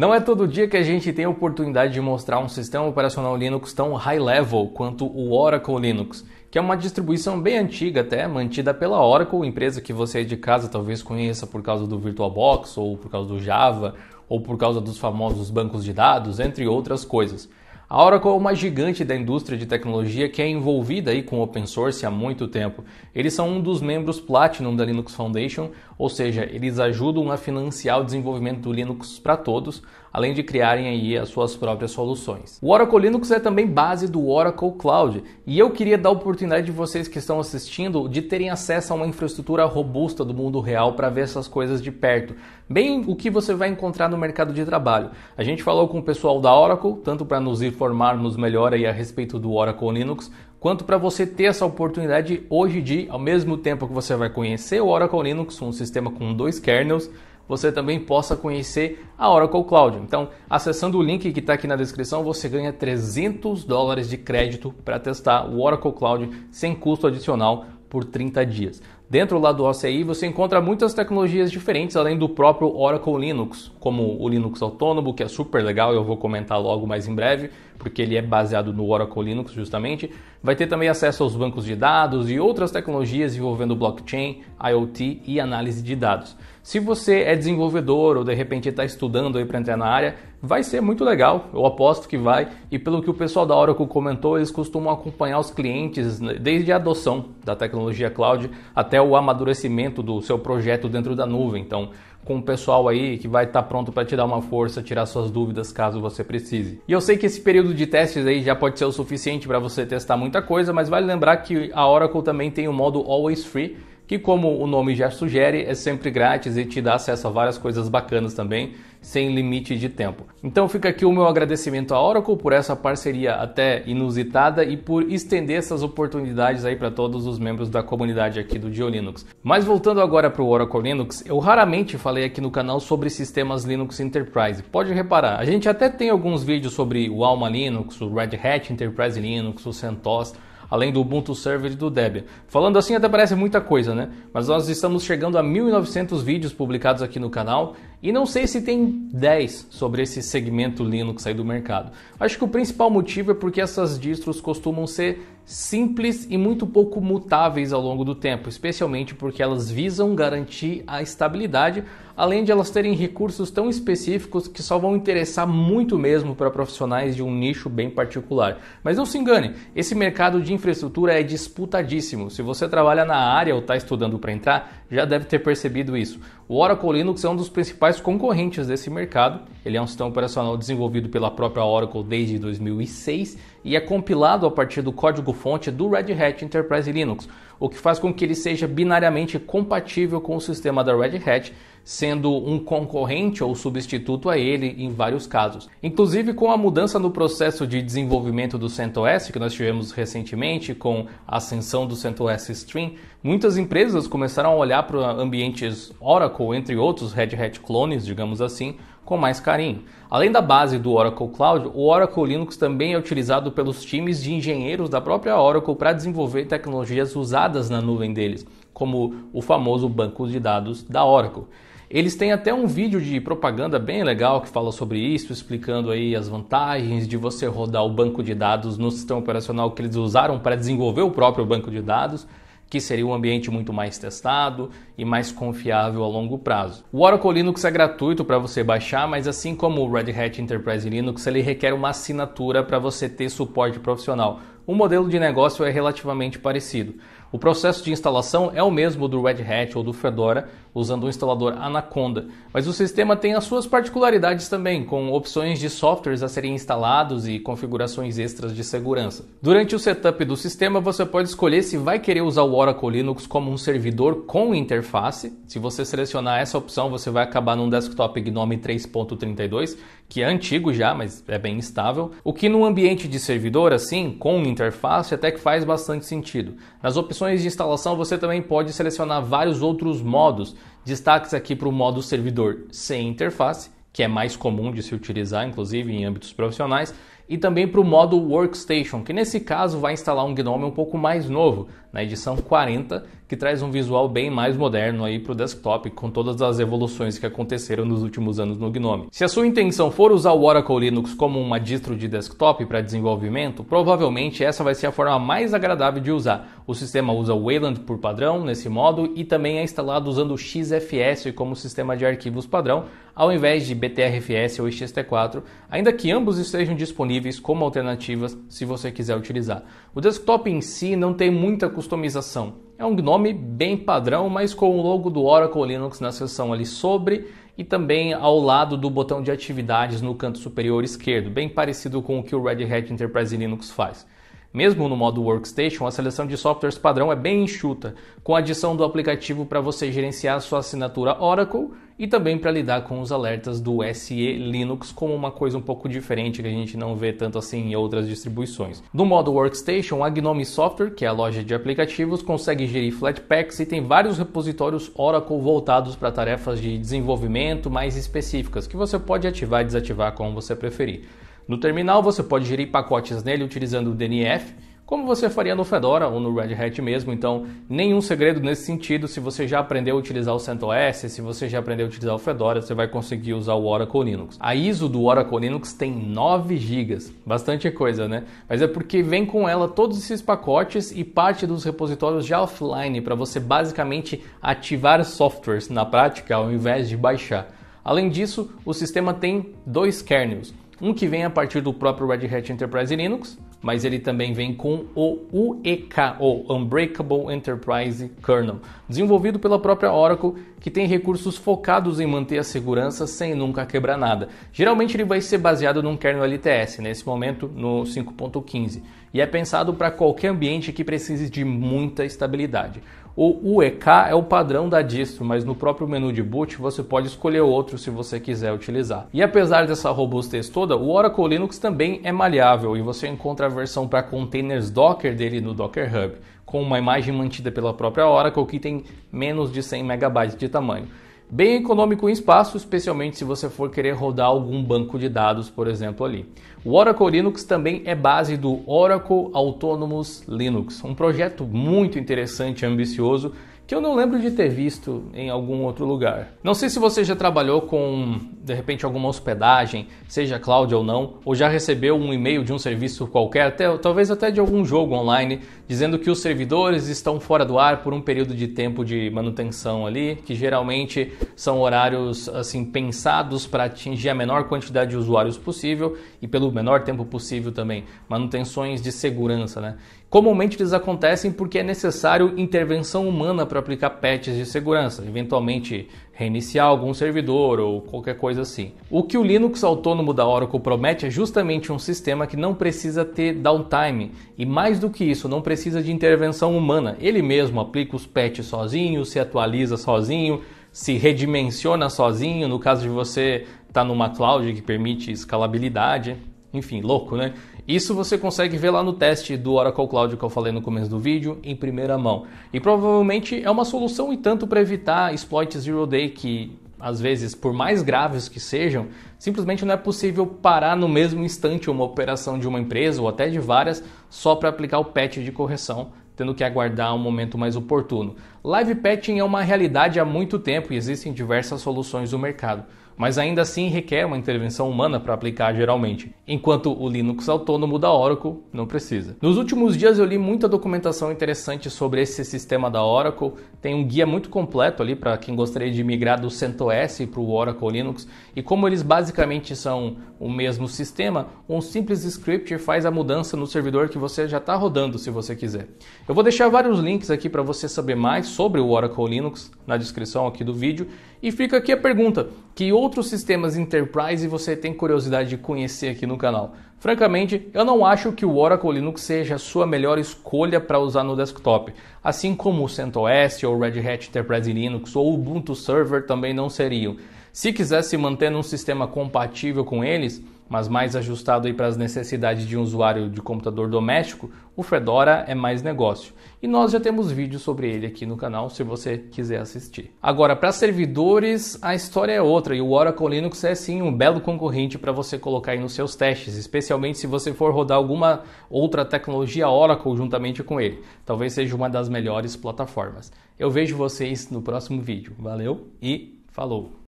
Não é todo dia que a gente tem a oportunidade de mostrar um sistema operacional Linux tão high-level quanto o Oracle Linux, que é uma distribuição bem antiga até, mantida pela Oracle, empresa que você de casa talvez conheça por causa do VirtualBox, ou por causa do Java, ou por causa dos famosos bancos de dados, entre outras coisas. A Oracle é uma gigante da indústria de tecnologia que é envolvida aí com open source há muito tempo. Eles são um dos membros Platinum da Linux Foundation, ou seja, eles ajudam a financiar o desenvolvimento do Linux para todos, além de criarem aí as suas próprias soluções. O Oracle Linux é também base do Oracle Cloud, e eu queria dar a oportunidade de vocês que estão assistindo de terem acesso a uma infraestrutura robusta do mundo real para ver essas coisas de perto. Bem o que você vai encontrar no mercado de trabalho. A gente falou com o pessoal da Oracle, tanto para nos informarmos melhor aí a respeito do Oracle Linux, quanto para você ter essa oportunidade hoje de, ao mesmo tempo que você vai conhecer o Oracle Linux, um sistema com 2 kernels, você também possa conhecer a Oracle Cloud. Então, acessando o link que está aqui na descrição, você ganha $300 de crédito para testar o Oracle Cloud sem custo adicional por 30 dias. Dentro lá do OCI você encontra muitas tecnologias diferentes, além do próprio Oracle Linux, como o Linux Autônomo, que é super legal, eu vou comentar logo mais em breve, porque ele é baseado no Oracle Linux justamente. Vai ter também acesso aos bancos de dados e outras tecnologias envolvendo blockchain, IoT e análise de dados. Se você é desenvolvedor ou de repente está estudando aí para entrar na área, vai ser muito legal, eu aposto que vai. E pelo que o pessoal da Oracle comentou, eles costumam acompanhar os clientes desde a adoção da tecnologia cloud até o amadurecimento do seu projeto dentro da nuvem. Então, com o pessoal aí que vai estar pronto para te dar uma força, tirar suas dúvidas caso você precise. E eu sei que esse período de testes aí já pode ser o suficiente para você testar muita coisa, mas vale lembrar que a Oracle também tem o modo Always Free, que, como o nome já sugere, é sempre grátis e te dá acesso a várias coisas bacanas também, sem limite de tempo. Então fica aqui o meu agradecimento à Oracle por essa parceria até inusitada e por estender essas oportunidades aí para todos os membros da comunidade aqui do Diolinux. Mas voltando agora para o Oracle Linux, eu raramente falei aqui no canal sobre sistemas Linux Enterprise. Pode reparar, a gente até tem alguns vídeos sobre o Alma Linux, o Red Hat Enterprise Linux, o CentOS, além do Ubuntu Server e do Debian. Falando assim até parece muita coisa, né? Mas nós estamos chegando a 1900 vídeos publicados aqui no canal e não sei se tem 10 sobre esse segmento Linux aí do mercado. Acho que o principal motivo é porque essas distros costumam ser simples e muito pouco mutáveis ao longo do tempo, especialmente porque elas visam garantir a estabilidade, além de elas terem recursos tão específicos que só vão interessar muito mesmo para profissionais de um nicho bem particular. Mas não se engane, esse mercado de infraestrutura é disputadíssimo. Se você trabalha na área ou está estudando para entrar, já deve ter percebido isso. O Oracle Linux é um dos principais concorrentes desse mercado. Ele é um sistema operacional desenvolvido pela própria Oracle desde 2006 e é compilado a partir do código-fonte do Red Hat Enterprise Linux, o que faz com que ele seja binariamente compatível com o sistema da Red Hat, sendo um concorrente ou substituto a ele em vários casos. Inclusive com a mudança no processo de desenvolvimento do CentOS, que nós tivemos recentemente com a ascensão do CentOS Stream, muitas empresas começaram a olhar para ambientes Oracle, entre outros Red Hat clones, digamos assim, com mais carinho. Além da base do Oracle Cloud, o Oracle Linux também é utilizado pelos times de engenheiros da própria Oracle para desenvolver tecnologias usadas na nuvem deles, como o famoso banco de dados da Oracle. Eles têm até um vídeo de propaganda bem legal que fala sobre isso, explicando aí as vantagens de você rodar o banco de dados no sistema operacional que eles usaram para desenvolver o próprio banco de dados, que seria um ambiente muito mais testado e mais confiável a longo prazo. O Oracle Linux é gratuito para você baixar, mas assim como o Red Hat Enterprise Linux, ele requer uma assinatura para você ter suporte profissional. O modelo de negócio é relativamente parecido. O processo de instalação é o mesmo do Red Hat ou do Fedora, usando um instalador Anaconda, mas o sistema tem as suas particularidades também, com opções de softwares a serem instalados e configurações extras de segurança. Durante o setup do sistema, você pode escolher se vai querer usar o Oracle Linux como um servidor com interface. Se você selecionar essa opção, você vai acabar num desktop GNOME 3.32, que é antigo já, mas é bem estável, o que num ambiente de servidor assim, com interface, até que faz bastante sentido. Nas opções de instalação, você também pode selecionar vários outros modos. Destaques aqui para o modo servidor sem interface, que é mais comum de se utilizar, inclusive em âmbitos profissionais, e também para o modo Workstation, que nesse caso vai instalar um Gnome um pouco mais novo, na edição 40, que traz um visual bem mais moderno aí para o desktop, com todas as evoluções que aconteceram nos últimos anos no Gnome. Se a sua intenção for usar o Oracle Linux como uma distro de desktop para desenvolvimento, provavelmente essa vai ser a forma mais agradável de usar. O sistema usa Wayland por padrão nesse modo e também é instalado usando o xfs como sistema de arquivos padrão, ao invés de btrfs ou xt 4, ainda que ambos estejam disponíveis como alternativas se você quiser utilizar. O desktop em si não tem muita customização, é um Gnome bem padrão, mas com o logo do Oracle Linux na seção ali sobre e também ao lado do botão de atividades no canto superior esquerdo, bem parecido com o que o Red Hat Enterprise Linux faz. Mesmo no modo Workstation, a seleção de softwares padrão é bem enxuta, com a adição do aplicativo para você gerenciar sua assinatura Oracle e também para lidar com os alertas do SE Linux, como uma coisa um pouco diferente que a gente não vê tanto assim em outras distribuições. No modo Workstation, a Gnome Software, que é a loja de aplicativos, consegue gerir Flatpaks e tem vários repositórios Oracle voltados para tarefas de desenvolvimento mais específicas, que você pode ativar e desativar como você preferir. No terminal você pode gerir pacotes nele utilizando o DNF, como você faria no Fedora ou no Red Hat mesmo, então nenhum segredo nesse sentido. Se você já aprendeu a utilizar o CentOS, se você já aprendeu a utilizar o Fedora, você vai conseguir usar o Oracle Linux. A ISO do Oracle Linux tem 9 GB, bastante coisa, né? Mas é porque vem com ela todos esses pacotes e parte dos repositórios já offline, para você basicamente ativar softwares na prática ao invés de baixar. Além disso, o sistema tem 2 kernels. Um que vem a partir do próprio Red Hat Enterprise Linux, mas ele também vem com o UEK, ou Unbreakable Enterprise Kernel, desenvolvido pela própria Oracle, que tem recursos focados em manter a segurança sem nunca quebrar nada. Geralmente ele vai ser baseado num kernel LTS, nesse momento no 5.15, e é pensado para qualquer ambiente que precise de muita estabilidade. O UEK é o padrão da distro, mas no próprio menu de boot você pode escolher outro se você quiser utilizar. E apesar dessa robustez toda, o Oracle Linux também é maleável e você encontra a versão para containers Docker dele no Docker Hub, com uma imagem mantida pela própria Oracle que tem menos de 100 MB de tamanho. Bem econômico em espaço, especialmente se você for querer rodar algum banco de dados, por exemplo, ali. O Oracle Linux também é base do Oracle Autonomous Linux, um projeto muito interessante e ambicioso que eu não lembro de ter visto em algum outro lugar. Não sei se você já trabalhou com, de repente, alguma hospedagem, seja cloud ou não, ou já recebeu um e-mail de um serviço qualquer, talvez até de algum jogo online, dizendo que os servidores estão fora do ar por um período de tempo de manutenção ali, que geralmente são horários assim pensados para atingir a menor quantidade de usuários possível e pelo menor tempo possível também. Manutenções de segurança, né? Comumente eles acontecem porque é necessário intervenção humana para aplicar patches de segurança, eventualmente reiniciar algum servidor ou qualquer coisa assim. O que o Linux autônomo da Oracle promete é justamente um sistema que não precisa ter downtime e, mais do que isso, não precisa de intervenção humana. Ele mesmo aplica os patches sozinho, se atualiza sozinho, se redimensiona sozinho, no caso de você estar numa cloud que permite escalabilidade. Enfim, louco, né? Isso você consegue ver lá no teste do Oracle Cloud que eu falei no começo do vídeo, em primeira mão. E provavelmente é uma solução e tanto para evitar exploits zero day que, às vezes, por mais graves que sejam, simplesmente não é possível parar no mesmo instante uma operação de uma empresa ou até de várias só para aplicar o patch de correção, tendo que aguardar um momento mais oportuno. Live Patching é uma realidade há muito tempo e existem diversas soluções no mercado, mas ainda assim requer uma intervenção humana para aplicar geralmente, enquanto o Linux autônomo da Oracle não precisa. Nos últimos dias eu li muita documentação interessante sobre esse sistema da Oracle, tem um guia muito completo ali para quem gostaria de migrar do CentOS para o Oracle Linux, e como eles basicamente são o mesmo sistema, um simples script faz a mudança no servidor que você já está rodando se você quiser. Eu vou deixar vários links aqui para você saber mais sobre o Oracle Linux na descrição aqui do vídeo. E fica aqui a pergunta, que outros sistemas Enterprise você tem curiosidade de conhecer aqui no canal? Francamente, eu não acho que o Oracle Linux seja a sua melhor escolha para usar no desktop. Assim como o CentOS, ou Red Hat Enterprise Linux, ou Ubuntu Server também não seriam. Se quiser se manter num sistema compatível com eles, mas mais ajustado aí para as necessidades de um usuário de computador doméstico, o Fedora é mais negócio. E nós já temos vídeos sobre ele aqui no canal, se você quiser assistir. Agora, para servidores, a história é outra, e o Oracle Linux é sim um belo concorrente para você colocar aí nos seus testes, especialmente se você for rodar alguma outra tecnologia Oracle juntamente com ele. Talvez seja uma das melhores plataformas. Eu vejo vocês no próximo vídeo. Valeu e falou!